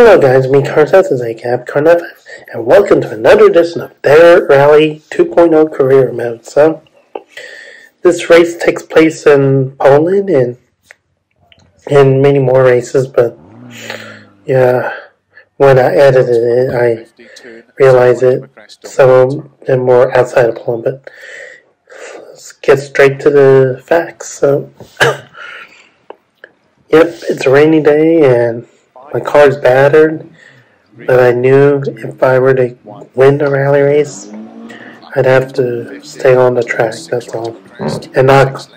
Hello guys, me Carset is ACAB Carnet, and welcome to another edition of Dirt Rally 2.0 Career Mode. So, this race takes place in Poland and many more races, but yeah, when I edited it, I realized it. Some of them were outside of Poland, but let's get straight to the facts. So, yep, it's a rainy day and my car's battered, but I knew if I were to win the rally race, I'd have to stay on the track, that's all. And not,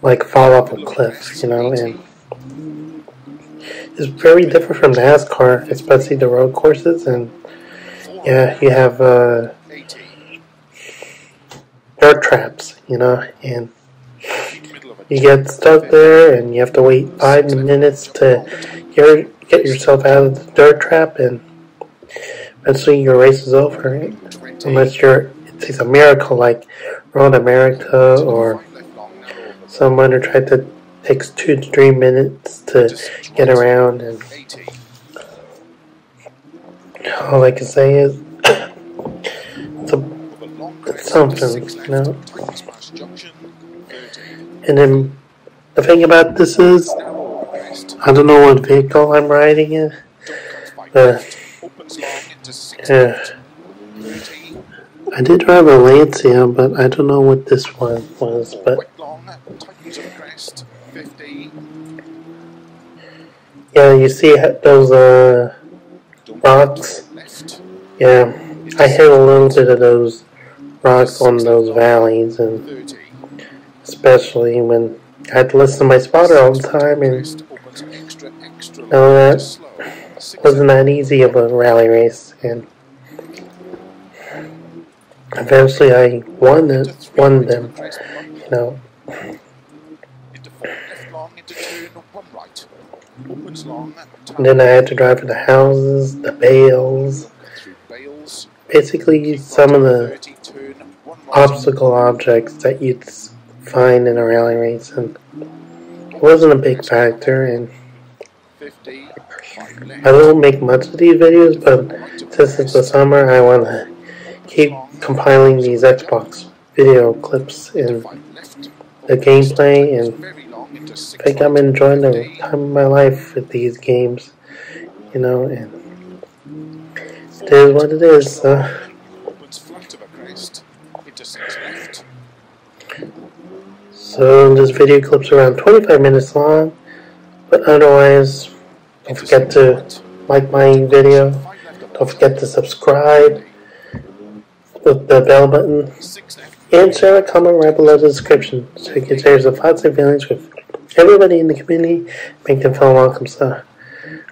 like, fall off a cliff, you know, and it's very different from NASCAR, especially the road courses, and, yeah, you have, dirt traps, you know, and you get stuck there, and you have to wait 5 minutes to get yourself out of the dirt trap, and eventually your race is over, right? Unless it takes a miracle like Road America or some runner tried to takes 2 to 3 minutes to get around, and all I can say is it's something, you know. And then the thing about this is, I don't know what vehicle I'm riding in, but I did drive a Lancia, but I don't know what this one was. But yeah, you see those rocks? Yeah, I hit a little bit of those rocks on those valleys, and especially when I had to listen to my spotter all the time, and you know, that wasn't that easy of a rally race, and eventually I won them, you know. And then I had to drive for the houses, the bales, basically some of the obstacle objects that you'd fine in a rally race, and it wasn't a big factor, and I don't make much of these videos, but since it's the summer, I want to keep compiling these Xbox video clips and the gameplay, and I think I'm enjoying the time of my life with these games, you know, and it is what it is, so. So this video clip's around 25 minutes long, but otherwise, don't forget to like my video, don't forget to subscribe with the bell button, and share a comment right below the description so you can share your thoughts and feelings with everybody in the community, make them feel welcome. So,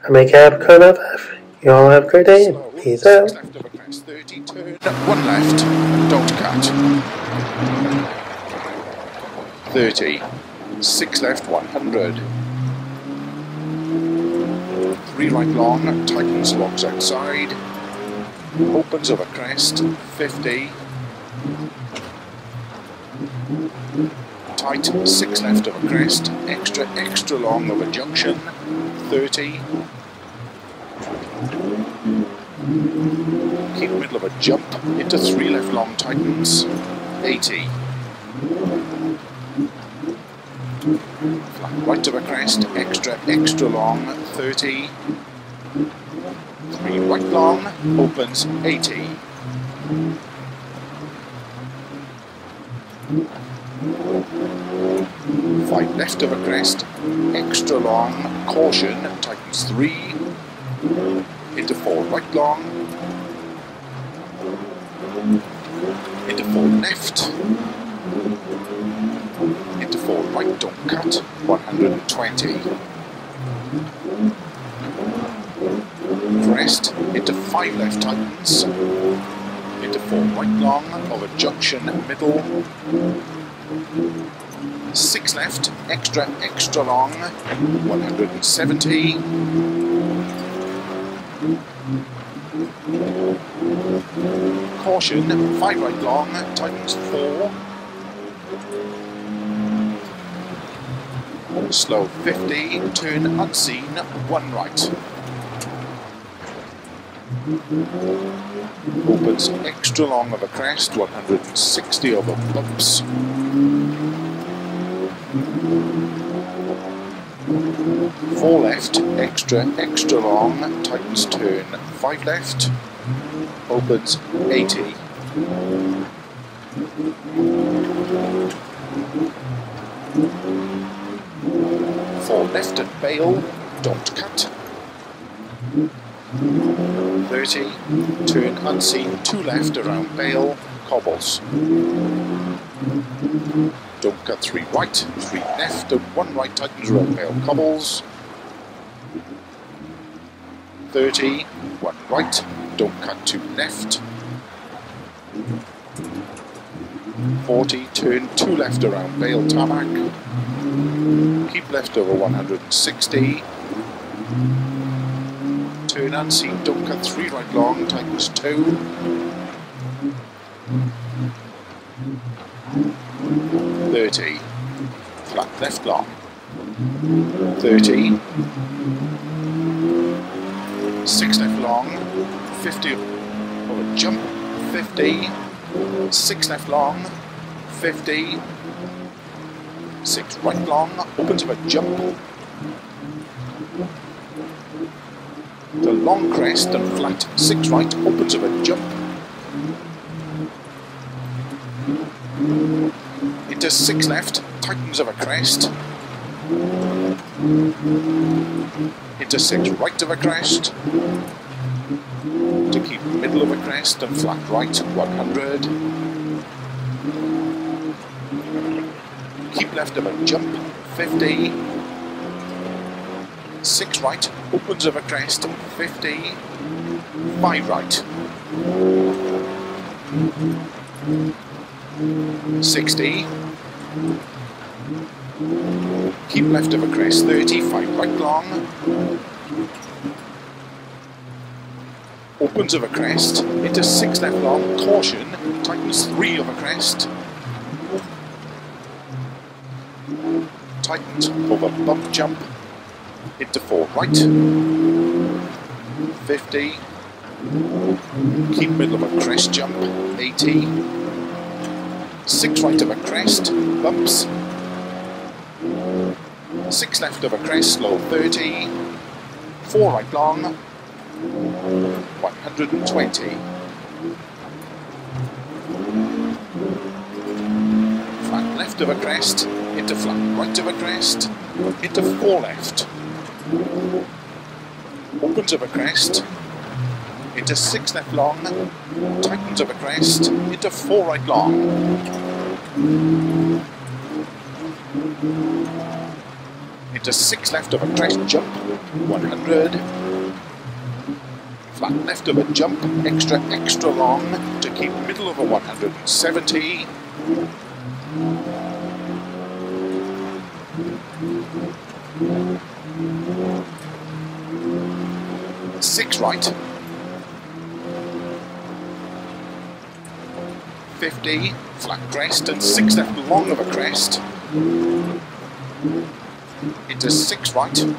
I'm ACAB Carnet, you all have a great day, and peace out. One left, don't cut. 30, 6 left, 100. 3 right long, tightens locks outside, opens over crest, 50. Tight, 6 left over crest, extra long over junction, 30. Keep middle of a jump, into 3 left long, tightens, 80. Right of a crest, extra long, 30. 3 right long, opens, 80. 5 left of a crest, extra long, caution, tightens, 3. Into 4 right long. Into 4 left. Into 4 right, don't cut, 120. Crest, into 5 left tightens. Into 4 right long, over junction, middle. 6 left, extra long, 170. 5 right long, tightens 4. slow 50, turn unseen, one right. Opens extra long of a crest, 160 over bumps. Four left, extra long, tightens turn, five left, opens 80. Four left at bail, don't cut. 30, turn unseen, two left around bail, cobbles. Don't cut, three right, three left, and one right tightens around bail, cobbles. 30, one right, don't cut, two left. 40, turn two left around bail, tarmac. Keep left over 160. Turn unseen, don't cut, three right long, tightens two. 30, flat left long. 30, six left long, 50 over jump, 50, six left long, 50, six right long, opens up a jump. The long crest and flat, six right, opens up a jump. It does six left, tightens of a crest. It does six right of a crest. To keep middle of a crest and flat right, 100. Keep left of a jump, 50. Six right, opens of a crest, 50. Five right, 60. Keep left of a crest, 30. Five right long. Opens of a crest, into six left long, caution, tightens three of a crest, tightens over bump jump, into four right, 50, keep middle of a crest jump, 80, six right of a crest, bumps, six left of a crest, slow 30, four right long, 120. Flat left of a crest, into flat right of a crest, into four left. Opens of a crest, into six left long, tightens of a crest, into four right long. Into six left of a crest jump, 100. Flat left of a jump, extra long to keep middle of a 170. Six right. 50, flat crest and six left long of a crest. Into six right.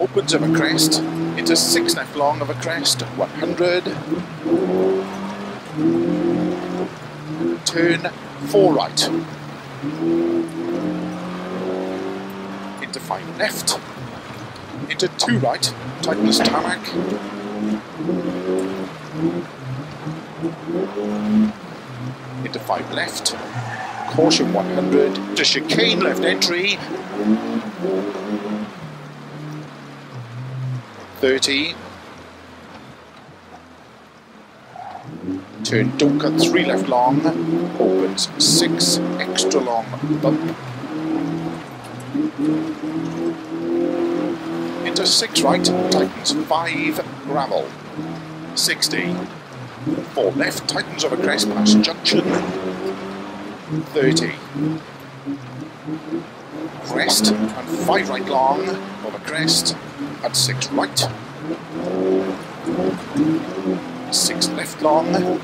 Opens of a crest, into six left long of a crest, 100. Turn four right. Into five left. Into two right, tightens tarmac. Into five left. Caution 100. To chicane left entry. 30, turn don't cut, three left long, opens six, extra long, bump, into six right, tightens five, gravel, 60, four left, tightens over crest, past junction, 30, crest, and five right long, over crest, at six right, six left long,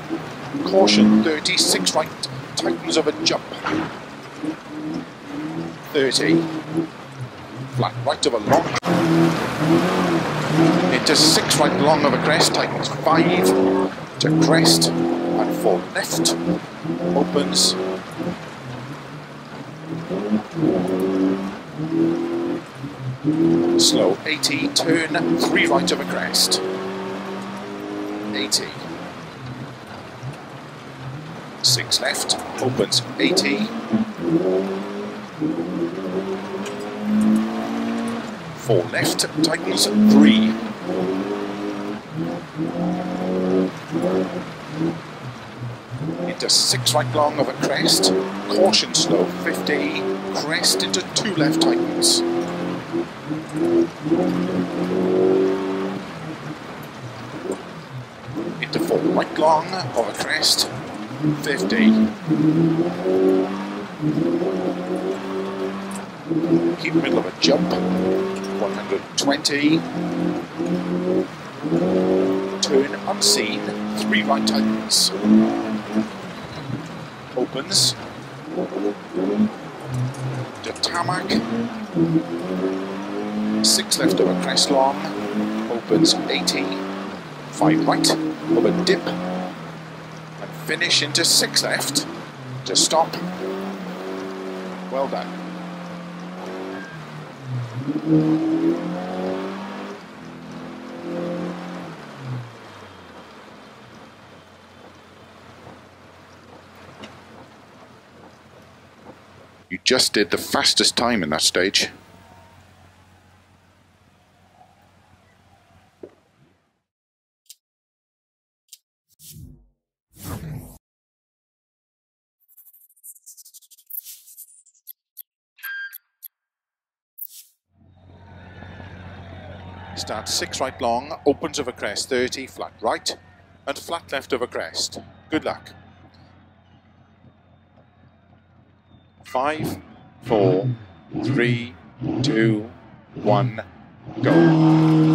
caution 30, six right, tightens of a jump, 30, like right of a long. It does 6 right long of a crest, tightens 5 to crest, and 4 left, opens. Slow 80, turn 3 right of a crest. 80. 6 left, opens 80. 4 left, tightens 3. 6 right long of a crest, caution slow 50, crest into 2 left tightens. 4 right long of a crest, 50. Keep middle of a jump, 120. Turn unseen, 3 right tightens. Opens to tarmac, 6 left of a crest long, opens 80, 5 right of a dip, and finish into 6 left to stop. Well done. You just did the fastest time in that stage. Start 6 right long, opens of a crest 30, flat right, and flat left of a crest. Good luck. 5, 4, 3, 2, 1, go.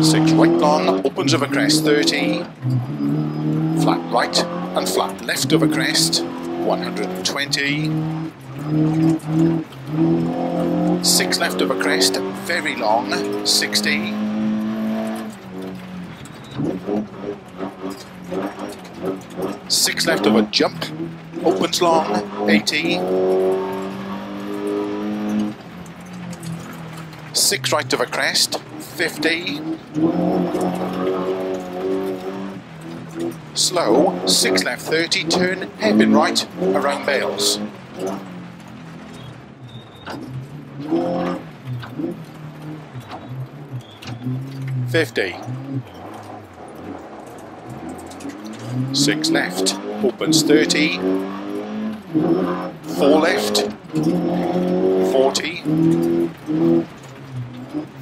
6 right long, opens of a crest 30, flat right and flat left of a crest 120, 6 left of a crest, very long 60, 6 left of a jump, opens long 80. 6 right of a crest, 50. Slow, 6 left, 30, turn, hairpin right, around bales. 50. 6 left, opens 30. 4 left, 40.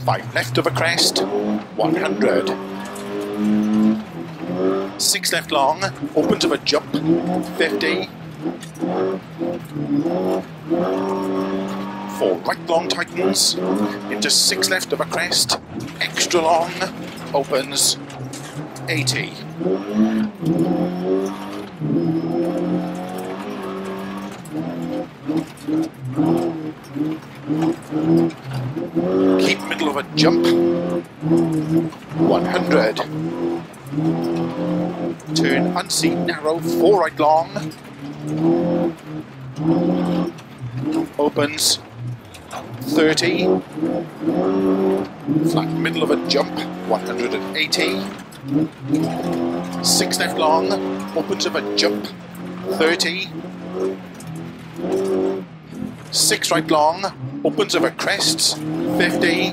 5 left of a crest, 100. 6 left long, opens of a jump, 50. 4 right long tightens, into 6 left of a crest, extra long, opens, 80. 100. Turn unseen narrow, 4 right long, opens 30, flat middle of a jump 180, 6 left long, opens of a jump 30, 6 right long, opens of a crest 50,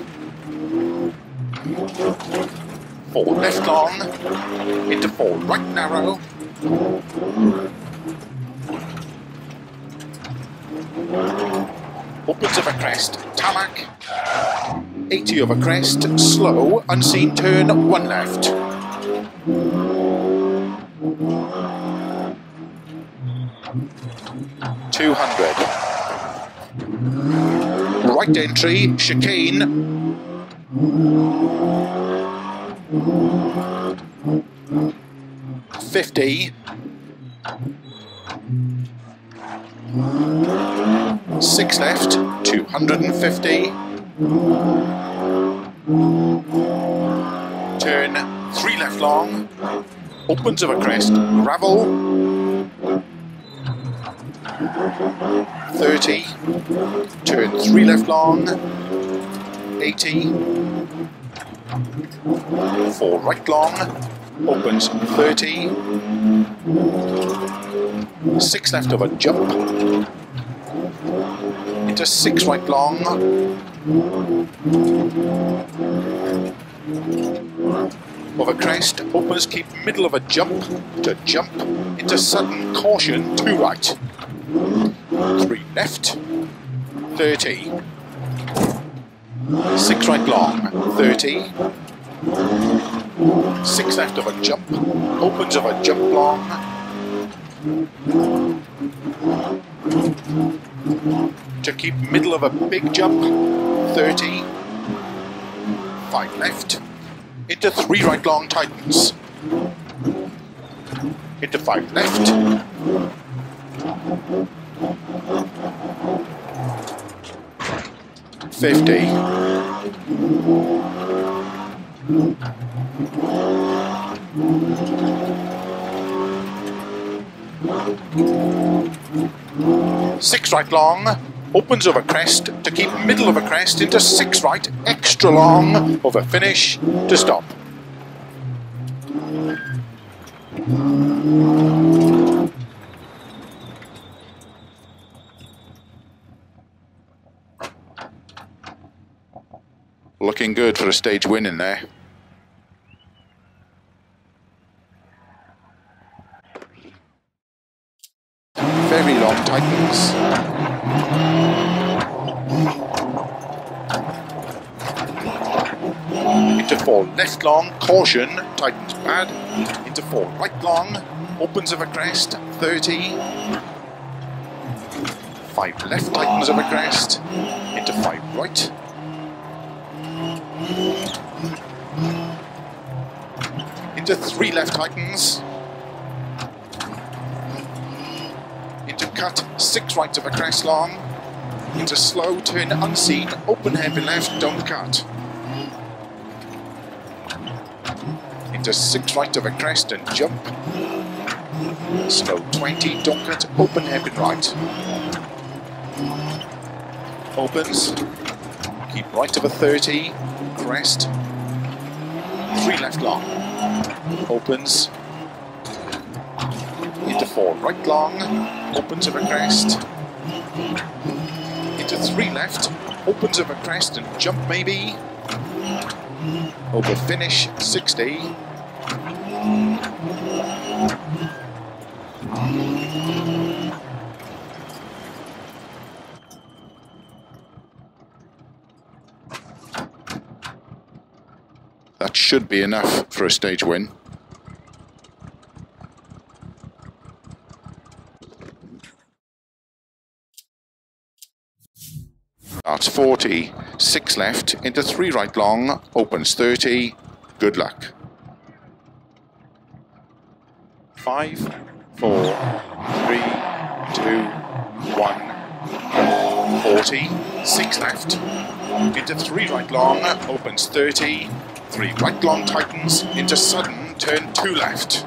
4 left long, into 4 right narrow, 4 of a crest, tarmac, 80 of a crest, slow, unseen turn, 1 left, 200, right entry, chicane, 50, 6 left, 250, Turn 3 left long, opens of a crest, gravel, 30, turn 3 left long, 80, 4 right long, opens 30, 6 left of a jump, into 6 right long, 4 of a crest, opens, keep middle of a jump, to jump, into sudden caution, 2 right, 3 left, 30, 6 right long, 30, 6 left of a jump, opens of a jump long, 2 keep middle of a big jump, 30, 5 left, into 3 right long tightens, into 5 left, 50, 6 right long, opens over crest, to keep middle of a crest, into 6 right, extra long, over finish, to stop. Looking good for a stage win in there. Very long tightens. Into 4 left long, caution, tightens bad. Into 4 right long, opens of a crest, 30. 5 left tightens of a crest, into 5 right. 3 left tightens. Cut, 6 right of a crest long, into slow, turn unseen, open heavy left, don't cut. Into 6 right of a crest and jump, slow 20, don't cut, open heavy right. Opens, keep right of a 30, crest, 3 left long, opens, into 4 right long, opens of a crest, into 3 left, opens of a crest and jump maybe, over finish, 60, that should be enough for a stage win. Starts 40, 6 left, into 3 right long, opens 30, good luck. 5, 4, 3, 2, 1, 40, 6 left, into 3 right long, opens 30, 3 right long tightens, into sudden, turn 2 left,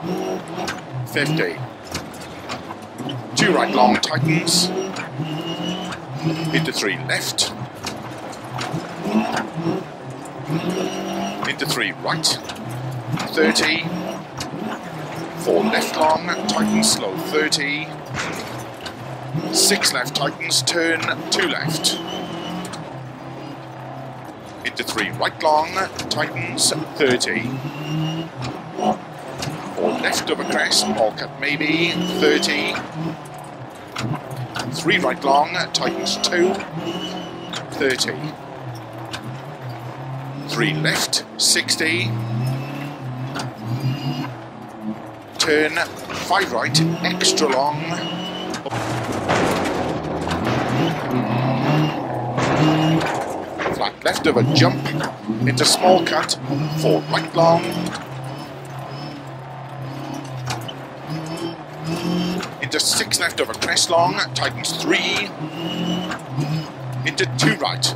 50, 2 right long tightens, into 3 left, into 3 right, 30, 4 left long, tightens slow, 30, 6 left tightens, turn 2 left, into 3 right long, tightens 30, 4 left of a crest, all cut maybe, 30, 3 right long, tightens 2, 30. 3 left, 60. Turn 5 right, extra long. Flat left of a jump, into small cut, 4 right long. Into 6 left of a crest long, tightens 3, into 2 right,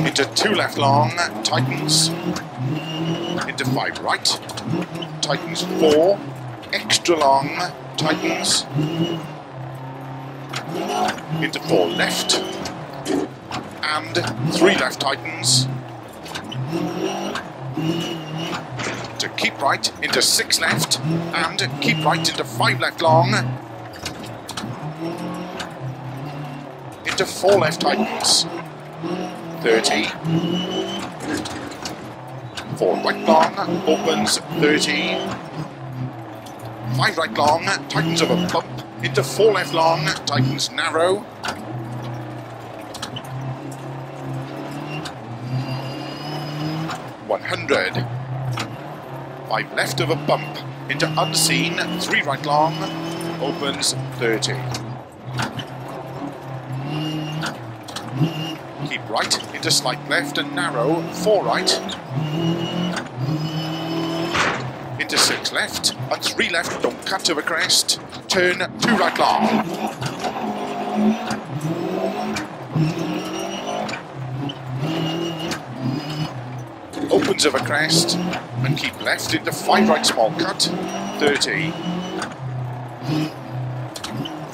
into two left long, tightens, into five right, tightens four, extra long, tightens, into four left, and three left tightens, to keep right, into six left, and keep right into five left long, into four left tightens, 30, four right long, opens, 30, five right long, tightens over bump, into four left long, tightens narrow, five left of a bump, into unseen, three right long, opens, 30. Keep right, into slight left and narrow, four right, into six left, and three left, don't cut to the crest, turn, two right long. Opens of a crest, and keep left into five right small cut, 30.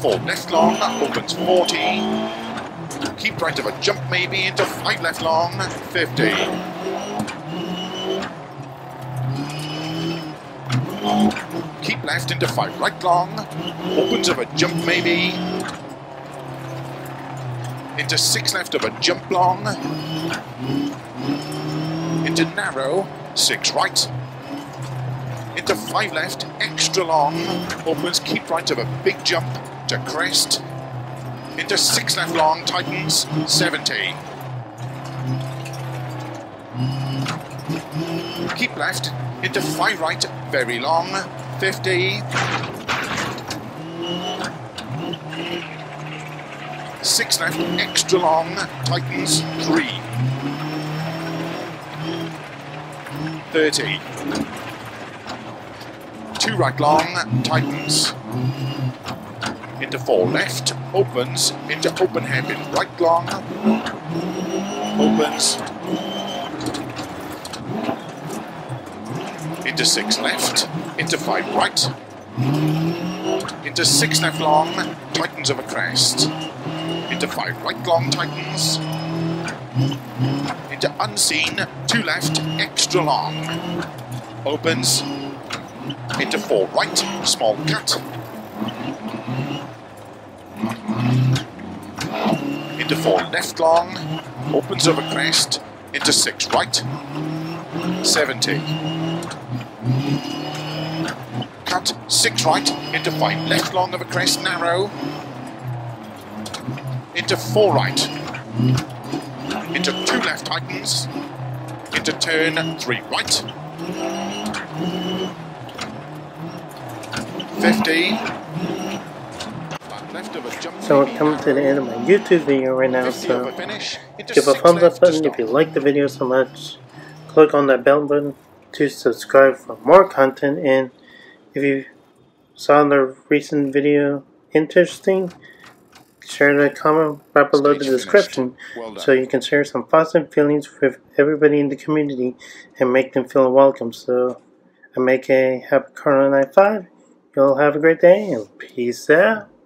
Four left long, opens 40. Keep right of a jump maybe into five left long, 50. Keep left into five right long, opens of a jump maybe, into six left of a jump long, into narrow, six right, into five left, extra long, opens, keep right of a big jump to crest, into six left long, tightens, 70. Keep left, into five right, very long, 50. Six left, extra long, tightens, 3. 30. Two right long, tightens, into four left, opens, into open hairpin right long, opens, into six left, into five right, into six left long, tightens of a crest, into five right long, tightens, into unseen, two left, extra long, opens, into four right, small cut, into four left long, opens over crest, into six right, 70. Cut, six right, into five left long of a crest, narrow, into four right, into two left tightens, into turn, three right, 50, left of a jump. So we're coming to the end of my YouTube video right now, so give a thumbs up button if you like the video so much, click on that bell button to subscribe for more content, and if you saw the recent video interesting, share that comment right below the description so you can share some thoughts and feelings with everybody in the community and make them feel welcome. So I make a happy Corona Night 5. You'll have a great day and peace out.